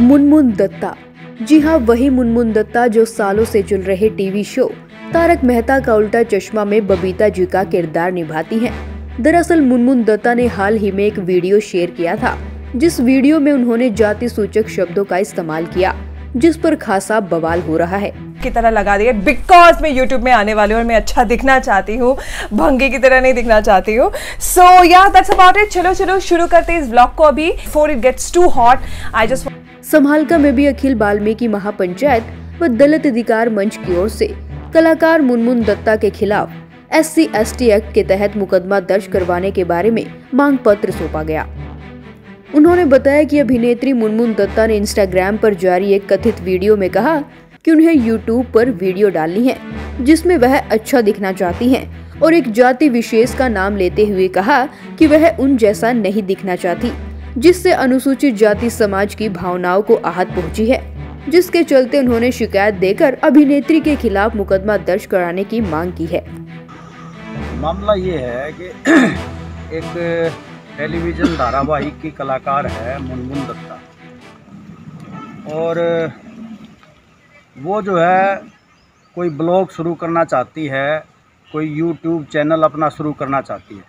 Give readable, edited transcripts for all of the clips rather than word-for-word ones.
मुनमुन दत्ता, जी हाँ वही मुनमुन दत्ता जो सालों से चल रहे टीवी शो तारक मेहता का उल्टा चश्मा में बबीता जी का किरदार निभाती हैं। दरअसल मुनमुन दत्ता ने हाल ही में एक वीडियो शेयर किया था, जिस वीडियो में उन्होंने जाति सूचक शब्दों का इस्तेमाल किया, जिस पर खासा बवाल हो रहा है। की तरह लगा दिया बिकॉज मैं यूट्यूब में आने वाली हूँ और मैं अच्छा दिखना चाहती हूँ, भंगी की तरह नहीं दिखना चाहती हूँ। सो या दैट्स अबाउट इट। चलो शुरू करते हैं इस ब्लॉग को अभी before it gets too hot. संभालका में भी अखिल वाल्मीकि महापंचायत व दलित अधिकार मंच की ओर से कलाकार मुनमुन दत्ता के खिलाफ SC ST एक्ट के तहत मुकदमा दर्ज करवाने के बारे में मांग पत्र सौंपा गया। उन्होंने बताया कि अभिनेत्री मुनमुन दत्ता ने इंस्टाग्राम पर जारी एक कथित वीडियो में कहा कि उन्हें यूट्यूब पर वीडियो डालनी है जिसमें वह अच्छा दिखना चाहती है और एक जाति विशेष का नाम लेते हुए कहा कि वह उन जैसा नहीं दिखना चाहती, जिससे अनुसूचित जाति समाज की भावनाओं को आहत पहुंची है, जिसके चलते उन्होंने शिकायत देकर अभिनेत्री के खिलाफ मुकदमा दर्ज कराने की मांग की है। मामला ये है कि एक टेलीविजन धारावाहिक की कलाकार है मुनमुन दत्ता, और वो जो है कोई ब्लॉग शुरू करना चाहती है, कोई यूट्यूब चैनल अपना शुरू करना चाहती है।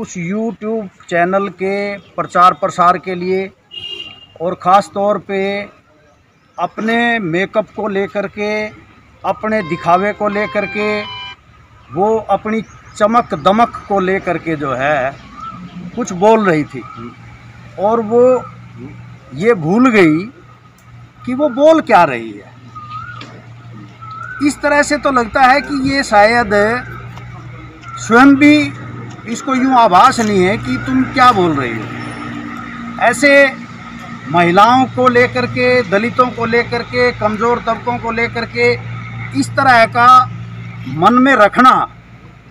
उस YouTube चैनल के प्रचार प्रसार के लिए और ख़ास तौर पे अपने मेकअप को लेकर के, अपने दिखावे को लेकर के, वो अपनी चमक दमक को लेकर के जो है कुछ बोल रही थी, और वो ये भूल गई कि वो बोल क्या रही है। इस तरह से तो लगता है कि ये शायद स्वयं भी इसको यूँ आभास नहीं है कि तुम क्या बोल रही हो। ऐसे महिलाओं को लेकर के, दलितों को लेकर के, कमज़ोर तबकों को लेकर के इस तरह का मन में रखना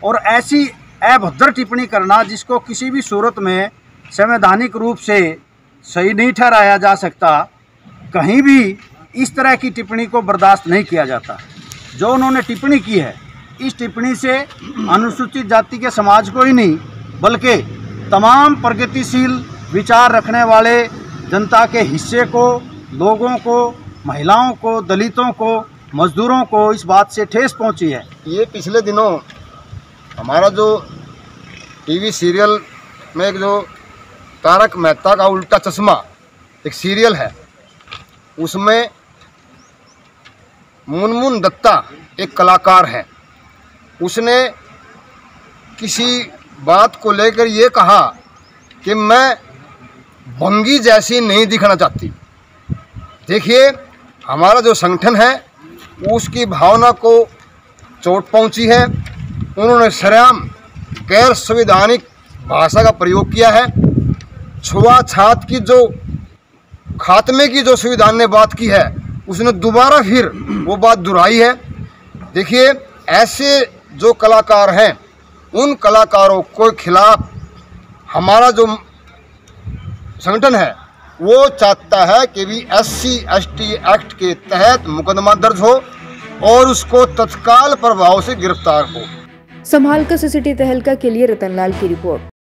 और ऐसी अभद्र टिप्पणी करना जिसको किसी भी सूरत में संवैधानिक रूप से सही नहीं ठहराया जा सकता, कहीं भी इस तरह की टिप्पणी को बर्दाश्त नहीं किया जाता। जो उन्होंने टिप्पणी की है, इस टिप्पणी से अनुसूचित जाति के समाज को ही नहीं बल्कि तमाम प्रगतिशील विचार रखने वाले जनता के हिस्से को, लोगों को, महिलाओं को, दलितों को, मजदूरों को इस बात से ठेस पहुंची है। ये पिछले दिनों हमारा जो टीवी सीरियल में एक जो तारक मेहता का उल्टा चश्मा एक सीरियल है, उसमें मुनमुन दत्ता एक कलाकार है। उसने किसी बात को लेकर ये कहा कि मैं भंगी जैसी नहीं दिखना चाहती। देखिए, हमारा जो संगठन है उसकी भावना को चोट पहुंची है। उन्होंने शराम गैर संवैधानिक भाषा का प्रयोग किया है। छुआछात की जो खात्मे की जो संविधान ने बात की है, उसने दोबारा फिर वो बात दोहराई है। देखिए, ऐसे जो कलाकार हैं, उन कलाकारों के खिलाफ हमारा जो संगठन है वो चाहता है कि भी SC ST एक्ट के तहत मुकदमा दर्ज हो और उसको तत्काल प्रभाव से गिरफ्तार हो। संभालकर सिटी तहलका के लिए रतनलाल की रिपोर्ट।